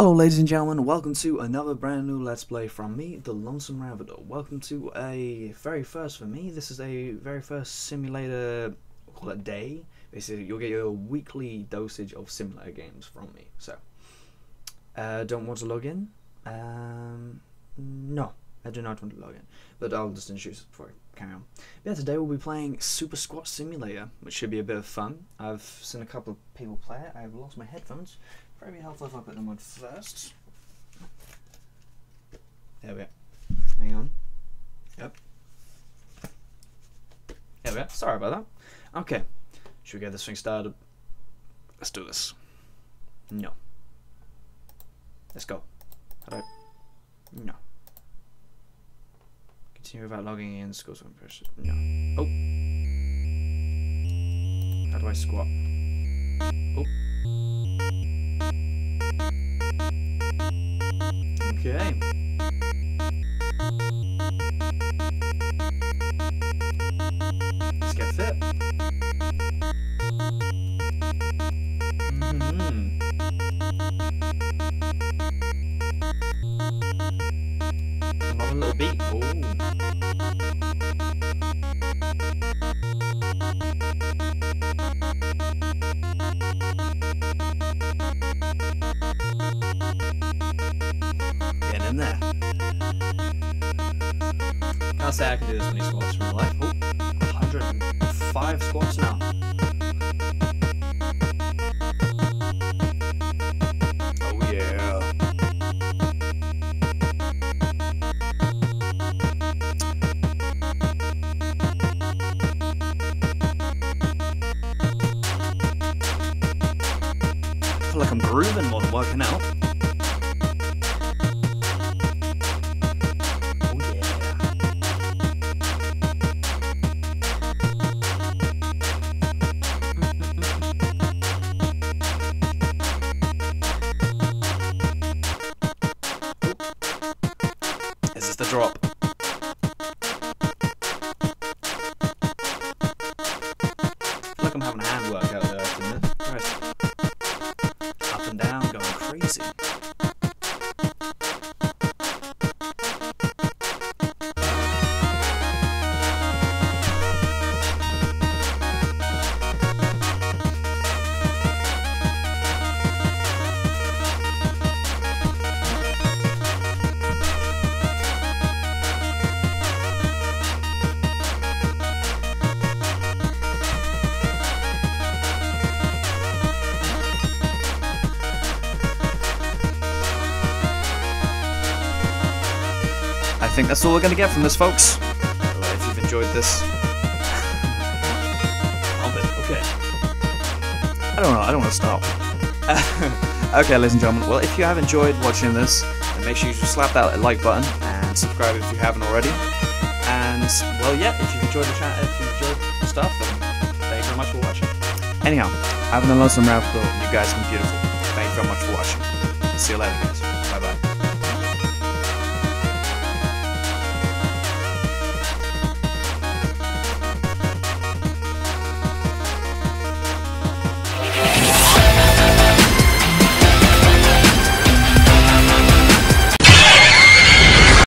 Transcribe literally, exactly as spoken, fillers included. Hello ladies and gentlemen, welcome to another brand new Let's Play from me, the Lonesome Ravidor. Welcome to a very first for me. This is a very first simulator, we'll call it day. Basically, you'll get your weekly dosage of simulator games from me. So, uh, don't want to log in? Um, no, I do not want to log in. But I'll just introduce it before I carry on. But yeah, today we'll be playing Super Squat Simulator, which should be a bit of fun. I've seen a couple of people play it. I've lost my headphones. Probably helpful if I put them on first. There we go. Hang on. Yep. There we go. Sorry about that. Okay. Should we get this thing started? Let's do this. No. Let's go. Hello. No. Continue without logging in. Scores one person. No. Oh. How do I squat? Oh. Okay. Let's get fit. Mm-hmm. I'm on a little beat. I say I can do this many squats in my life. Oh, one hundred five squats now. Oh yeah. I feel like I'm grooving more than working out. Is this the drop? I feel like I'm having a hand workout there, isn't it? Right. Up and down, going crazy. I think that's all we're going to get from this, folks. Right, if you've enjoyed this, okay. I don't know. I don't want to stop. Okay, ladies and gentlemen. Well, if you have enjoyed watching this, then make sure you just slap that like button and subscribe if you haven't already. And well, yeah, if you've enjoyed the chat, if you've enjoyed the stuff, then thank you very much for watching. Anyhow, I've been a Lonesome Ravidor. You guys have been beautiful. Thank you very much for watching. See you later, guys.